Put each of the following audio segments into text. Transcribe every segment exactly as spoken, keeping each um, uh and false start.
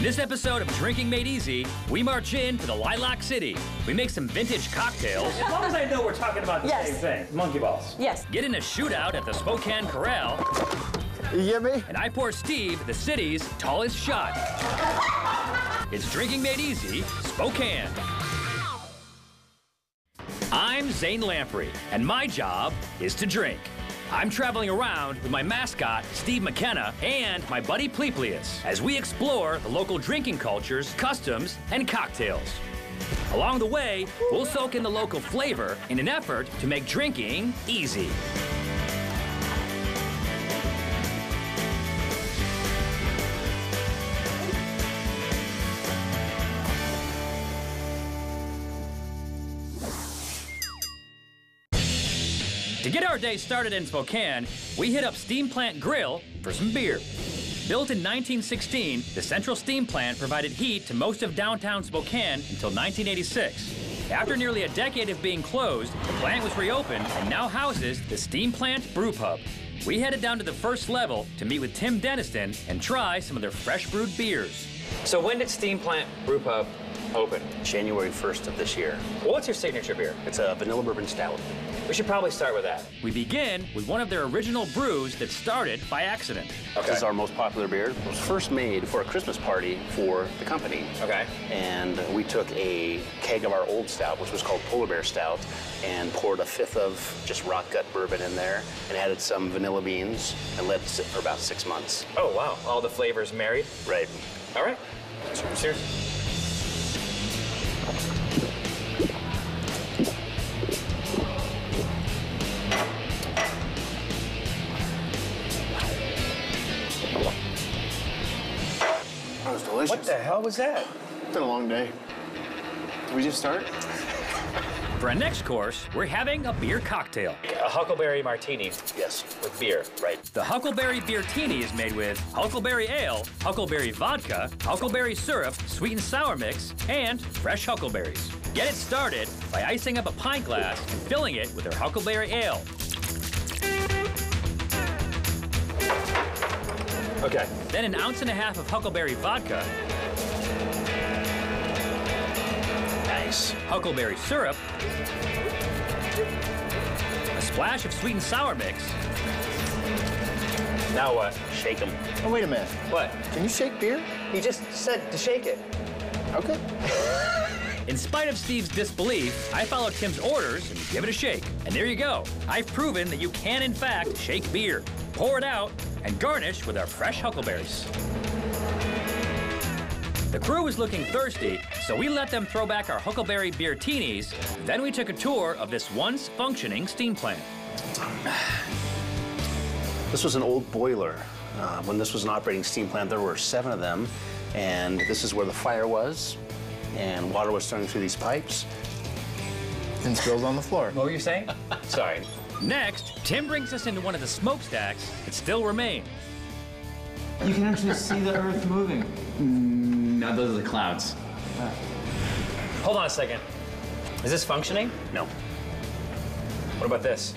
In this episode of Drinking Made Easy, we march in to the Lilac City. We make some vintage cocktails. As long as I know we're talking about the yes. same thing, monkey balls. Yes. Get in a shootout at the Spokane Corral. You hear me? And I pour Steve the city's tallest shot. It's Drinking Made Easy, Spokane. I'm Zane Lamprey, and my job is to drink. I'm traveling around with my mascot, Steve McKenna, and my buddy Pleeplius, as we explore the local drinking cultures, customs, and cocktails. Along the way, we'll soak in the local flavor in an effort to make drinking easy. To get our day started in Spokane, we hit up Steam Plant Grill for some beer. Built in nineteen sixteen, the central steam plant provided heat to most of downtown Spokane until nineteen eighty-six. After nearly a decade of being closed, the plant was reopened and now houses the Steam Plant Brew Pub. We headed down to the first level to meet with Tim Denniston and try some of their fresh brewed beers. So when did Steam Plant Brew Pub open? January first of this year. Well, what's your signature beer? It's a vanilla bourbon stout. We should probably start with that. We begin with one of their original brews that started by accident. Okay. This is our most popular beer. It was first made for a Christmas party for the company. Okay. And we took a keg of our old stout, which was called Polar Bear Stout, and poured a fifth of just rot gut bourbon in there and added some vanilla beans and let it sit for about six months. Oh, wow. All the flavors married? Right. All right. Cheers. What the hell was that? It's been a long day. Did we just start? For our next course, we're having a beer cocktail. A huckleberry martini. Yes. With beer. Right. The huckleberry beertini is made with huckleberry ale, huckleberry vodka, huckleberry syrup, sweet and sour mix, and fresh huckleberries. Get it started by icing up a pint glass and filling it with our huckleberry ale. Okay. Then an ounce and a half of huckleberry vodka. Nice. Huckleberry syrup. A splash of sweet and sour mix. Now what? Shake them. Oh, wait a minute. What? Can you shake beer? He just said to shake it. Okay. In spite of Steve's disbelief, I follow Tim's orders and give it a shake. And there you go. I've proven that you can, in fact, shake beer. Pour it out and garnish with our fresh huckleberries. The crew was looking thirsty, so we let them throw back our huckleberry beertinis. Then we took a tour of this once functioning steam plant. This was an old boiler. Uh, when this was an operating steam plant, there were seven of them, and this is where the fire was, and water was running through these pipes. And spilled on the floor. What were you saying? Sorry. Next, Tim brings us into one of the smokestacks that still remain. You can actually see the Earth moving. Mm, no, those are the clouds. Ah. Hold on a second. Is this functioning? No. What about this?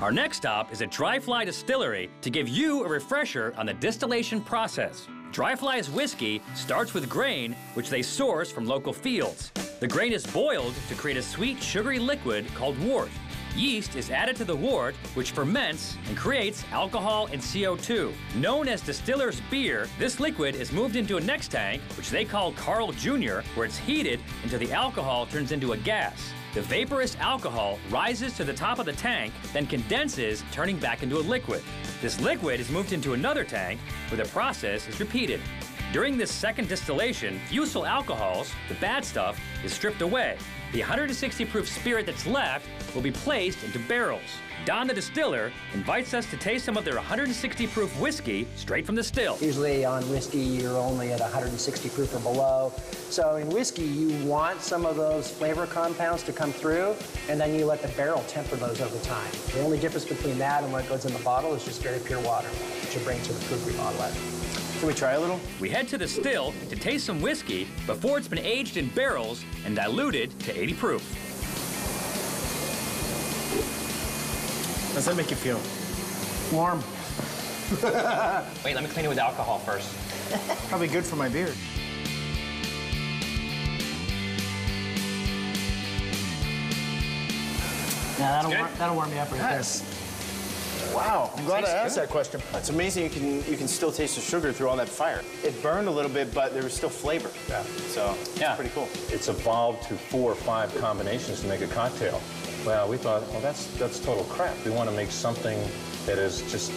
Our next stop is at Dry Fly Distillery to give you a refresher on the distillation process. Dry Fly's whiskey starts with grain, which they source from local fields. The grain is boiled to create a sweet, sugary liquid called wort. Yeast is added to the wort, which ferments and creates alcohol and C O two. Known as distiller's beer, this liquid is moved into a next tank, which they call Carl Junior, where it's heated until the alcohol turns into a gas. The vaporous alcohol rises to the top of the tank, then condenses, turning back into a liquid. This liquid is moved into another tank, where the process is repeated. During this second distillation, fusel alcohols, the bad stuff, is stripped away. The one hundred sixty proof spirit that's left will be placed into barrels. Don the distiller invites us to taste some of their one hundred sixty proof whiskey straight from the still. Usually on whiskey, you're only at one hundred sixty proof or below. So in whiskey, you want some of those flavor compounds to come through, and then you let the barrel temper those over time. The only difference between that and what goes in the bottle is just very pure water, which you bring to the proof we bottle at. Can we try a little? We head to the still to taste some whiskey before it's been aged in barrels and diluted to eighty proof. How's that make you feel? Warm. Wait, let me clean it with alcohol first. Probably good for my beard. Yeah, that'll warm, that'll warm me up right nice. there. Wow, I'm glad I asked good. that question. It's amazing you can you can still taste the sugar through all that fire. It burned a little bit, but there was still flavor. Yeah. So yeah. it's pretty cool. It's evolved to four or five combinations to make a cocktail. Well, we thought, well, that's that's total crap. We want to make something that is just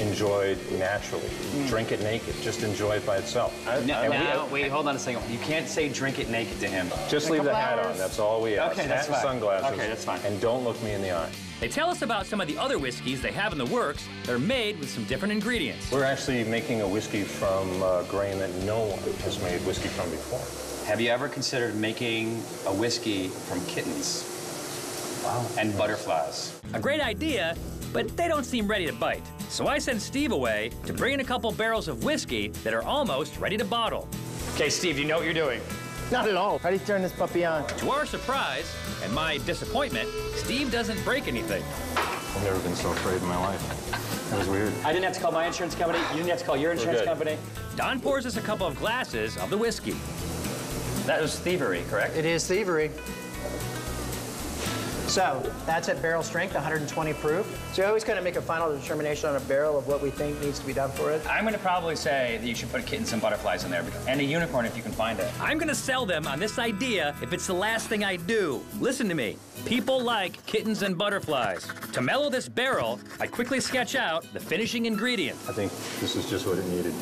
enjoyed naturally. Mm. Drink it naked. Just enjoy it by itself. I, no, I, no we, I, wait, hold on a second. You can't say drink it naked to him. Just in leave the hat hours. on. That's all we ask. Okay, that's hat fine. and sunglasses. Okay, that's fine. And don't look me in the eye. They tell us about some of the other whiskeys they have in the works that are made with some different ingredients. We're actually making a whiskey from uh, grain that no one has made whiskey from before. Have you ever considered making a whiskey from kittens? Wow. And butterflies. A great idea, but they don't seem ready to bite. So I sent Steve away to bring in a couple barrels of whiskey that are almost ready to bottle. Okay, Steve, you know what you're doing. Not at all. How do you turn this puppy on? To our surprise, and my disappointment, Steve doesn't break anything. I've never been so afraid in my life. That was weird. I didn't have to call my insurance company. You didn't have to call your insurance company. Don pours us a couple of glasses of the whiskey. That was thievery, correct? It is thievery. So that's at barrel strength, one hundred twenty proof. So you always kind of make a final determination on a barrel of what we think needs to be done for it. I'm going to probably say that you should put kittens and butterflies in there, and a unicorn if you can find it. I'm going to sell them on this idea if it's the last thing I do. Listen to me. People like kittens and butterflies. To mellow this barrel, I quickly sketch out the finishing ingredient. I think this is just what it needed.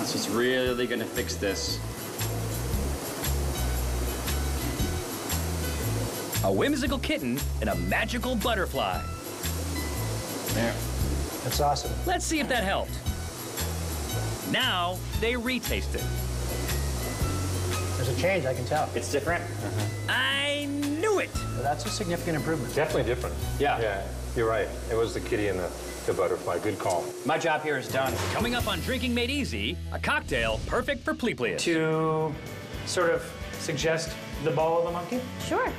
This is really going to fix this. A whimsical kitten and a magical butterfly. There. That's awesome. Let's see if that helped. Now they retaste it. There's a change, I can tell. It's different. Mm-hmm. I knew it. Well, that's a significant improvement. Definitely different. Yeah. Yeah, you're right. It was the kitty and the, the butterfly. Good call. My job here is done. Coming up on Drinking Made Easy, a cocktail perfect for Pleeplius. To sort of suggest the ball of the monkey? Sure.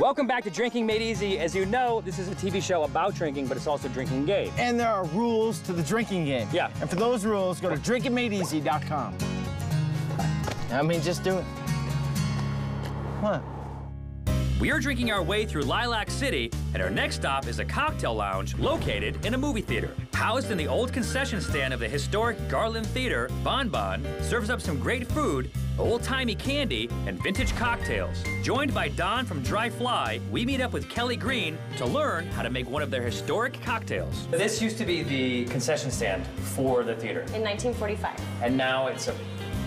Welcome back to Drinking Made Easy. As you know, this is a T V show about drinking, but it's also a drinking game. And there are rules to the drinking game. Yeah. And for those rules, go to drinking made easy dot com. I mean, just do it. Come on. We are drinking our way through Lilac City, and our next stop is a cocktail lounge located in a movie theater. Housed in the old concession stand of the historic Garland Theater, Bon Bon serves up some great food, old-timey candy, and vintage cocktails. Joined by Don from Dry Fly, we meet up with Kelly Green to learn how to make one of their historic cocktails. This used to be the concession stand for the theater. In nineteen forty-five. And now it's a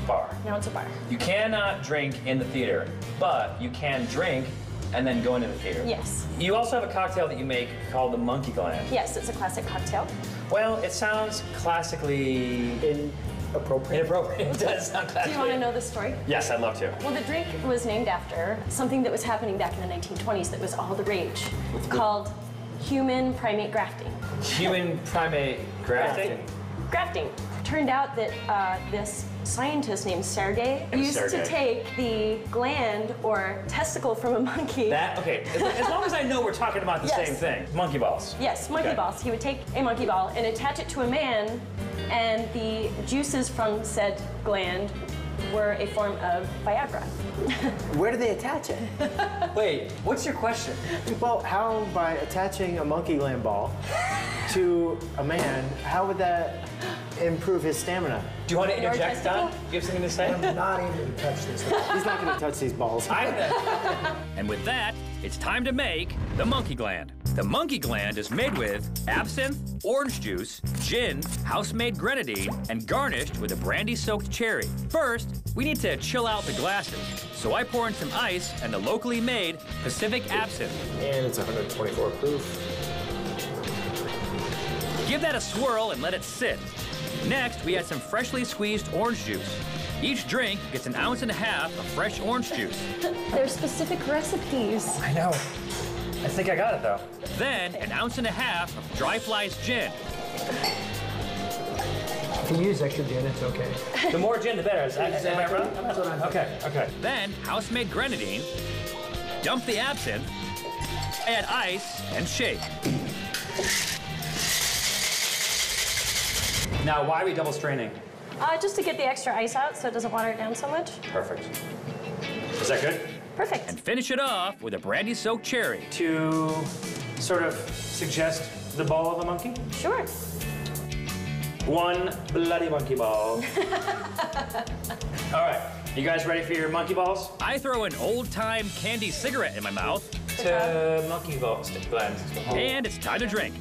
bar. Now it's a bar. You cannot drink in the theater, but you can drink and then go into the theater. Yes. You also have a cocktail that you make called the Monkey Gland. Yes, it's a classic cocktail. Well, it sounds classically... In Appropriate. Inappropriate. It does sound classic. Do you want to know the story? Yes, I'd love to. Well, the drink was named after something that was happening back in the nineteen twenties that was all the rage. It's called human primate grafting. Human primate grafting? Grafting. grafting. Turned out that uh, this scientist named Sergei used Sergei. to take the gland or testicle from a monkey. That, okay, as, as long as I know we're talking about the yes. same thing. Monkey balls. Yes, monkey okay. balls. He would take a monkey ball and attach it to a man, and the juices from said gland were a form of Viagra. Where do they attach it? Wait, what's your question? Well, how by attaching a monkey gland ball to a man, how would that improve his stamina? Do you want to interject, Don? Do you have something to say? I'm not even to touch this. He's not going to touch these balls. I bet. And with that, it's time to make the monkey gland. The monkey gland is made with absinthe, orange juice, gin, house-made grenadine, and garnished with a brandy-soaked cherry. First, we need to chill out the glasses, so I pour in some ice and the locally made Pacific absinthe. And it's one hundred twenty-four proof. Give that a swirl and let it sit. Next, we add some freshly squeezed orange juice. Each drink gets an ounce and a half of fresh orange juice. There's specific recipes. I know. I think I got it, though. Then, an ounce and a half of Dry Fly's gin. If you use extra gin, it's OK. The more gin, the better. Is that, exactly. Am I wrong? That's what I'm OK, OK. Then, house-made grenadine, dump the absinthe, Add ice and shake. Now, why are we double straining? Uh, just to get the extra ice out so it doesn't water it down so much. Perfect. Is that good? Perfect. And finish it off with a brandy-soaked cherry. To sort of suggest the ball of a monkey? Sure. One bloody monkey ball. All right, you guys ready for your monkey balls? I throw an old-time candy cigarette in my mouth. To monkey ball stick blend. And it's time to drink.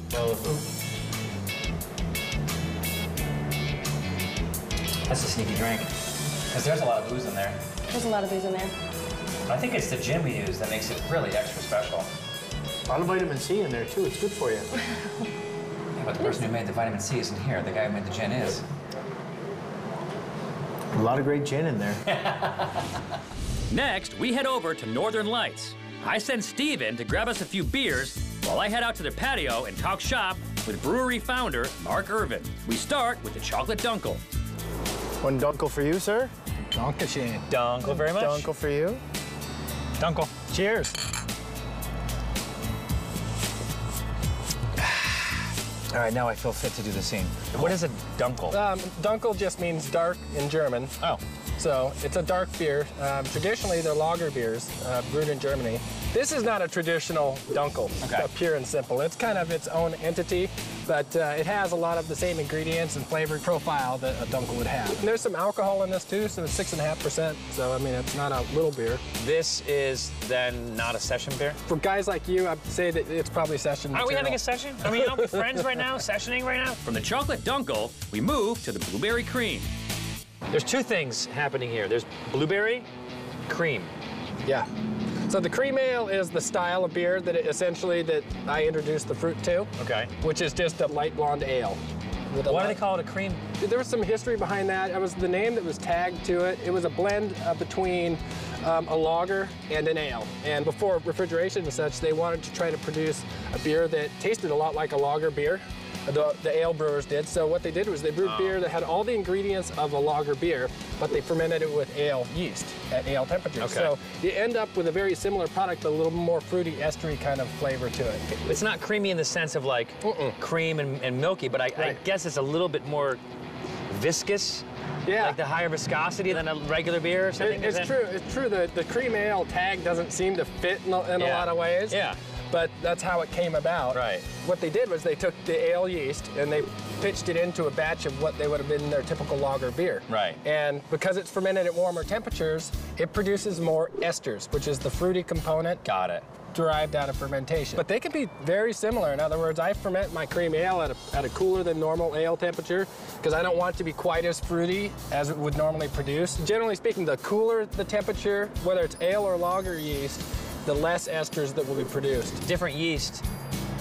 That's a sneaky drink, because there's a lot of booze in there. There's a lot of booze in there. I think it's the gin we use that makes it really extra special. A lot of vitamin C in there, too. It's good for you. Yeah, but the person who made the vitamin C isn't here. The guy who made the gin is. A lot of great gin in there. Next, we head over to Northern Lights. I send Steve in to grab us a few beers while I head out to the patio and talk shop with brewery founder Mark Irvin. We start with the Chocolate Dunkel. One Dunkel for you, sir. Dunkel, Shane. Dunkel very much. Dunkel for you. Dunkel. Cheers. All right, now I feel fit to do the scene. What is a Dunkel? Um, Dunkel just means dark in German. Oh. So it's a dark beer. Um, traditionally, they're lager beers uh, brewed in Germany. This is not a traditional Dunkel, okay. uh, pure and simple. It's kind of its own entity, but uh, it has a lot of the same ingredients and flavor profile that a Dunkel would have. And there's some alcohol in this too, so it's six point five percent. So, I mean, it's not a little beer. This is then not a session beer? For guys like you, I'd say that it's probably session material. Are we having a session? I mean, are we friends right now, sessioning right now? From the Chocolate Dunkel, we move to the Blueberry Cream. There's two things happening here. There's blueberry cream. Yeah. So the cream ale is the style of beer that it, essentially that I introduced the fruit to. Okay. Which is just a light blonde ale. Why do they call it a cream? There was some history behind that. It was the name that was tagged to it. It was a blend uh, between um, a lager and an ale. And before refrigeration and such, they wanted to try to produce a beer that tasted a lot like a lager beer. The, the ale brewers did. So what they did was they brewed oh. beer that had all the ingredients of a lager beer, but they fermented it with ale yeast at ale temperatures. Okay. So you end up with a very similar product, a little more fruity, estery kind of flavor to it. It's not creamy in the sense of like Mm-mm. cream and, and milky, but I, right. I guess it's a little bit more viscous. Yeah. Like the higher viscosity than a regular beer or something? It, it's true. It's true. The, the cream ale tag doesn't seem to fit in a, in yeah. a lot of ways. Yeah. But that's how it came about. Right. What they did was they took the ale yeast and they pitched it into a batch of what they would have been their typical lager beer. Right. And because it's fermented at warmer temperatures, it produces more esters, which is the fruity component. Got it. Derived out of fermentation. But they can be very similar. In other words, I ferment my cream ale at a, at a cooler than normal ale temperature because I don't want it to be quite as fruity as it would normally produce. Generally speaking, the cooler the temperature, whether it's ale or lager yeast, the less esters that will be produced. Different yeast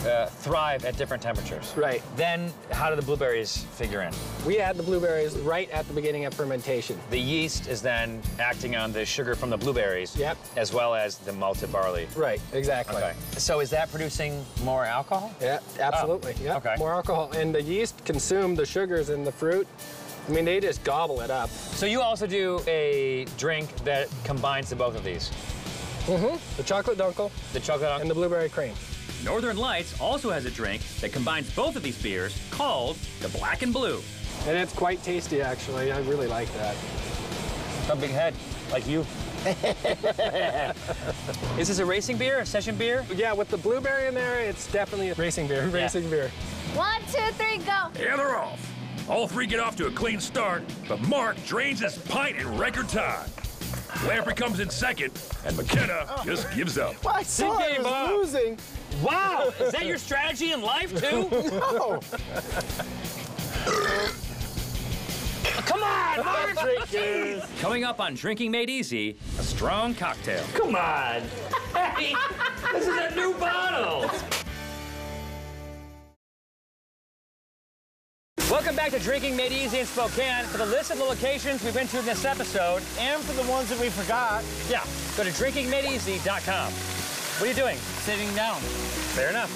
uh, thrive at different temperatures. Right. Then how do the blueberries figure in? We add the blueberries right at the beginning of fermentation. The yeast is then acting on the sugar from the blueberries, yep. as well as the malted barley. Right, exactly. Okay. So is that producing more alcohol? Yeah, absolutely. Oh. Yep. Okay. More alcohol. And the yeast consume the sugars in the fruit. I mean, they just gobble it up. So you also do a drink that combines the both of these? Mm-hmm. The Chocolate Dunkel. The Chocolate Dunkel. And the Blueberry Cream. Northern Lights also has a drink that combines both of these beers called the Black and Blue. And it's quite tasty, actually. I really like that. A big head, like you. Is this a racing beer, a session beer? Yeah, with the blueberry in there, it's definitely a racing beer. Yeah. Racing beer. One, two, three, go. And they're off. All three get off to a clean start, but Mark drains his pint in record time. Lamprey comes in second, and McKenna oh. just gives up. Well, I saw I was up. losing. Wow, is that your strategy in life, too? No. Come on, Mark! Coming up on Drinking Made Easy, a strong cocktail. Come on. Hey, this is a new bottle. Welcome back to Drinking Made Easy in Spokane. For the list of the locations we've been to in this episode, and for the ones that we forgot, yeah, go to drinking made easy dot com. What are you doing? Sitting down. Fair enough.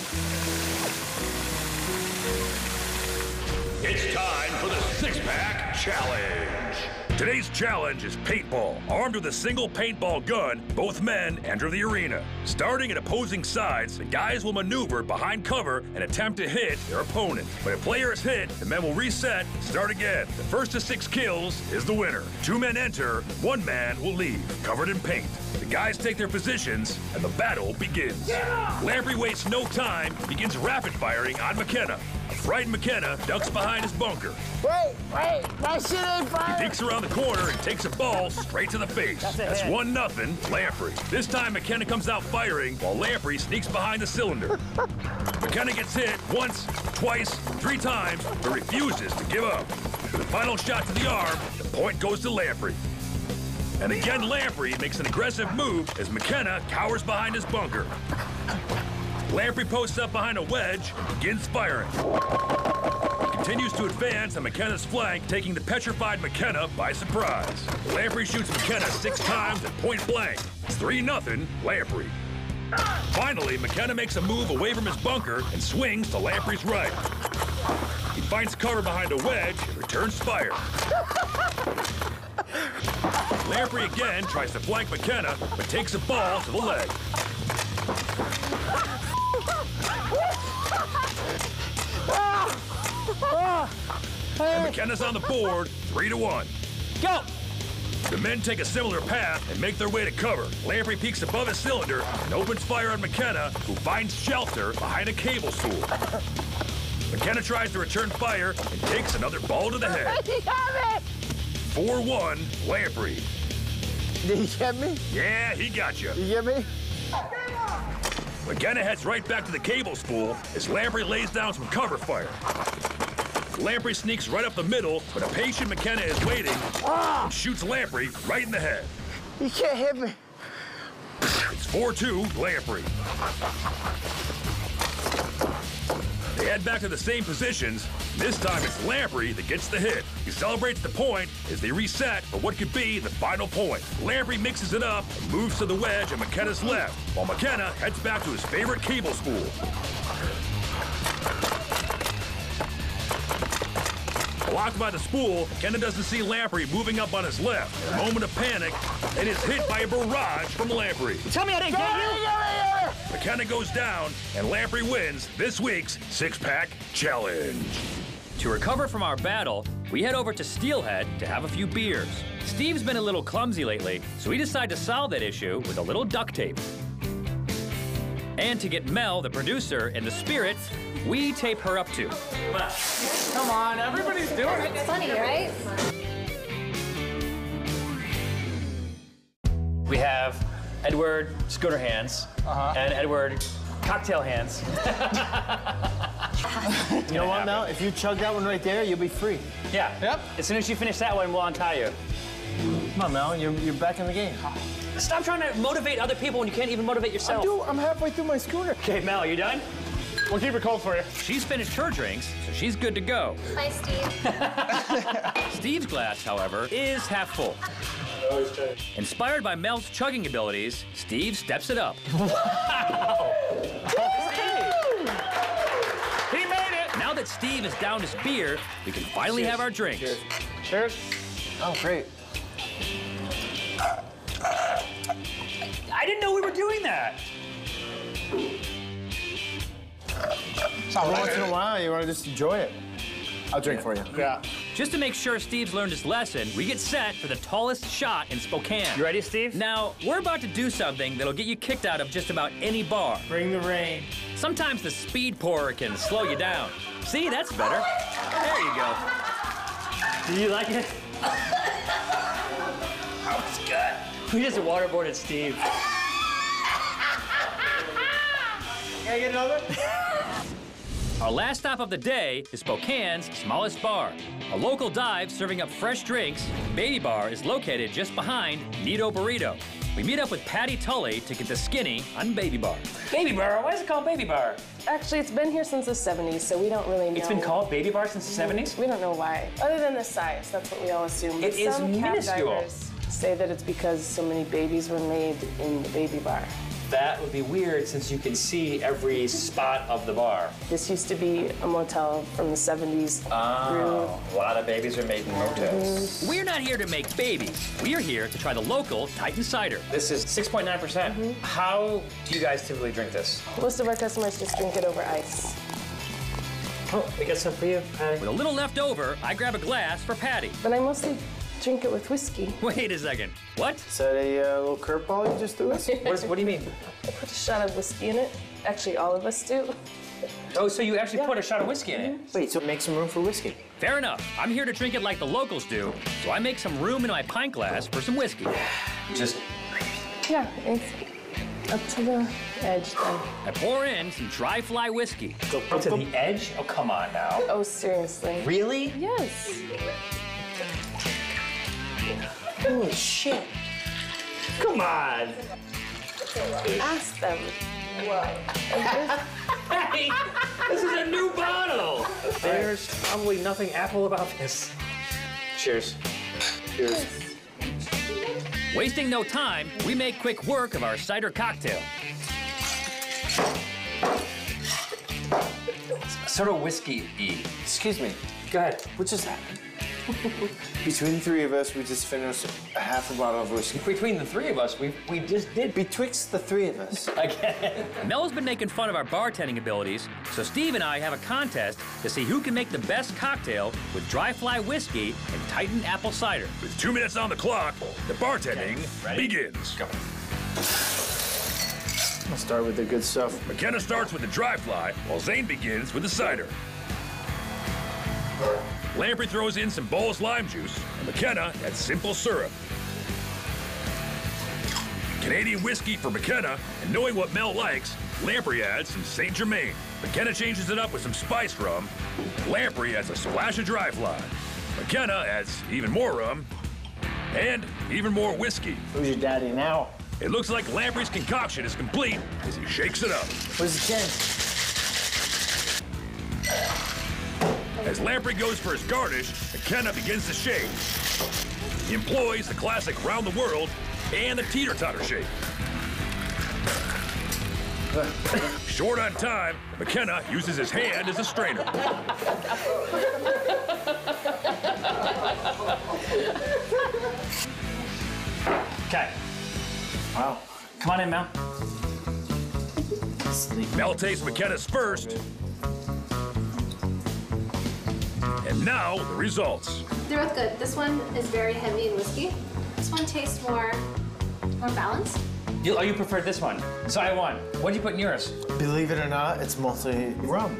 It's time for the six-pack challenge. Today's challenge is paintball. Armed with a single paintball gun, both men enter the arena. Starting at opposing sides, the guys will maneuver behind cover and attempt to hit their opponent. When a player is hit, the men will reset and start again. The first to six kills is the winner. Two men enter, one man will leave, covered in paint. The guys take their positions, and the battle begins. Yeah! Lamprey wastes no time, begins rapid firing on McKenna. A frightened McKenna ducks behind his bunker. Wait, wait, my shit ain't fired! He dinks around the corner and takes a ball straight to the face. That's, That's one nothing, Lamprey. This time McKenna comes out firing while Lamprey sneaks behind the cylinder. McKenna gets hit once, twice, three times, but refuses to give up. For the final shot to the arm, the point goes to Lamprey. And again, Lamprey makes an aggressive move as McKenna cowers behind his bunker. Lamprey posts up behind a wedge and begins firing. He continues to advance on McKenna's flank, taking the petrified McKenna by surprise. Lamprey shoots McKenna six times at point blank. It's three nothing, Lamprey. Finally, McKenna makes a move away from his bunker and swings to Lamprey's right. He finds cover behind a wedge and returns fire. Lamprey again tries to flank McKenna, but takes a ball to the leg. And McKenna's on the board, three to one. Go! The men take a similar path and make their way to cover. Lamprey peeks above his cylinder and opens fire on McKenna, who finds shelter behind a cable stool. McKenna tries to return fire and takes another ball to the head. He got it! four one, Lamprey. Did he get me? Yeah, he got you. You get me? McKenna heads right back to the cable spool as Lamprey lays down some cover fire. Lamprey sneaks right up the middle, but a patient McKenna is waiting and shoots Lamprey right in the head. You can't hit me. It's four two, Lamprey. They head back to the same positions. This time it's Lamprey that gets the hit. He celebrates the point as they reset for what could be the final point. Lamprey mixes it up and moves to the wedge on McKenna's left, while McKenna heads back to his favorite cable spool. Blocked by the spool, McKenna doesn't see Lamprey moving up on his left. In a moment of panic, it is hit by a barrage from Lamprey. Tell me I didn't get you! McKenna goes down, and Lamprey wins this week's six-pack challenge. To recover from our battle, we head over to Steelhead to have a few beers. Steve's been a little clumsy lately, so we decide to solve that issue with a little duct tape. And to get Mel, the producer, in the spirit, we tape her up too. Come on, everybody's doing it. It's funny, right? We have Edward Schooner Hands uh-huh. and Edward Cocktail Hands. You know what, Mel? If you chug that one right there, you'll be free. Yeah. Yep. As soon as you finish that one, we'll untie you. Come on, Mel. You're, you're back in the game. Stop trying to motivate other people when you can't even motivate yourself. I do. I'm halfway through my schooner. Okay, Mel, you done? We'll keep it cold for you. She's finished her drinks, so she's good to go. Hi, Steve. Steve's glass, however, is half full. Always change. Inspired by Mel's chugging abilities, Steve steps it up. Wow! Steve! He made it! Now that Steve has downed his beer, we can finally Cheers. Have our drinks. Cheers. Cheers. Oh, great. I didn't know we were doing that. Once in a while, you want to just enjoy it. I'll drink yeah. for you. Yeah. Just to make sure Steve's learned his lesson, we get set for the tallest shot in Spokane. You ready, Steve? Now, we're about to do something that'll get you kicked out of just about any bar. Bring the rain. Sometimes the speed pourer can slow you down. See, that's better. There you go. Do you like it? That was good. We just waterboarded Steve. Can I get another? Our last stop of the day is Spokane's smallest bar. A local dive serving up fresh drinks, Baby Bar is located just behind Neato Burrito. We meet up with Patty Tully to get the skinny on Baby Bar. Baby Bar? Why is it called Baby Bar? Actually, it's been here since the seventies, so we don't really know. It's been called Baby Bar since the seventies? We don't know why. Other than the size, that's what we all assume. It is minuscule. Some cab divers say that it's because so many babies were made in the Baby Bar. That would be weird since you can see every spot of the bar. This used to be a motel from the seventies. Oh, through. A lot of babies are made in motels. Mm-hmm. We're not here to make babies. We're here to try the local Titan Cider. This is six point nine percent. Mm-hmm. How do you guys typically drink this? Most of our customers just drink it over ice. Oh, I got some for you, Patty. With a little left over, I grab a glass for Patty. But I mostly drink it with whiskey. Wait a second. What? Is that a uh, little curveball you just threw us? What, is, what do you mean? I put a shot of whiskey in it. Actually, all of us do. Oh, so you actually yeah. put a shot of whiskey in it? Wait, so it makes some room for whiskey. Fair enough. I'm here to drink it like the locals do, so I make some room in my pint glass for some whiskey. Just... Yeah, it's up to the edge, then. I pour in some dry fly whiskey. Go up to the edge? Oh, come on now. Oh, seriously. Really? Yes. Holy shit. Come on. Ask them. Whoa. Hey, this is a new bottle. There's probably nothing apple about this. Cheers. Cheers. Wasting no time, we make quick work of our cider cocktail. Sort of whiskey-y. Excuse me. Go ahead. What just happened? Between the three of us, we just finished a half a bottle of whiskey. Between the three of us, we we just did. Betwixt the three of us. Again. Mel's been making fun of our bartending abilities, so Steve and I have a contest to see who can make the best cocktail with dry fly whiskey and Titan apple cider. With two minutes on the clock, the bartending okay. begins. Go. I'll start with the good stuff. McKenna starts with the dry fly, while Zane begins with the cider. Lamprey throws in some Bols lime juice, and McKenna adds simple syrup. Canadian whiskey for McKenna, and knowing what Mel likes, Lamprey adds some Saint Germain. McKenna changes it up with some spice rum. Lamprey adds a splash of dry fly. McKenna adds even more rum, and even more whiskey. Who's your daddy now? It looks like Lamprey's concoction is complete as he shakes it up. Where's the tin? As Lamprey goes for his garnish, McKenna begins to shake. He employs the classic round the world and the teeter-totter shake. Short on time, McKenna uses his hand as a strainer. Okay. Wow. Come on in, Mel. Mel tastes McKenna's first. And now, the results. They're both good. This one is very heavy in whiskey. This one tastes more, more balanced. You, oh, you preferred this one. So I won. What did you put in yours? Believe it or not, it's mostly rum.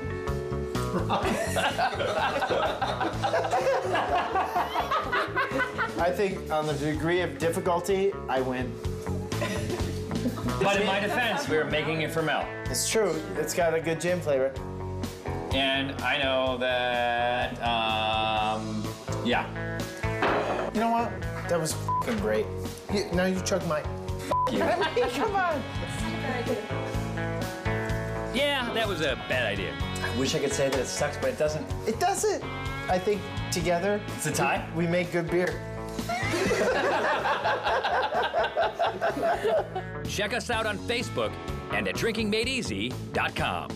I think on the degree of difficulty, I win. But in my defense, we were making it for Mel. It's true. It's got a good gin flavor. And I know that, um, yeah. You know what? That was f***ing great. You, now you chug my f*** you. I mean, come on. Yeah, that was a bad idea. I wish I could say that it sucks, but it doesn't. It doesn't. I think together. It's a tie? We, we make good beer. Check us out on Facebook and at drinking made easy dot com.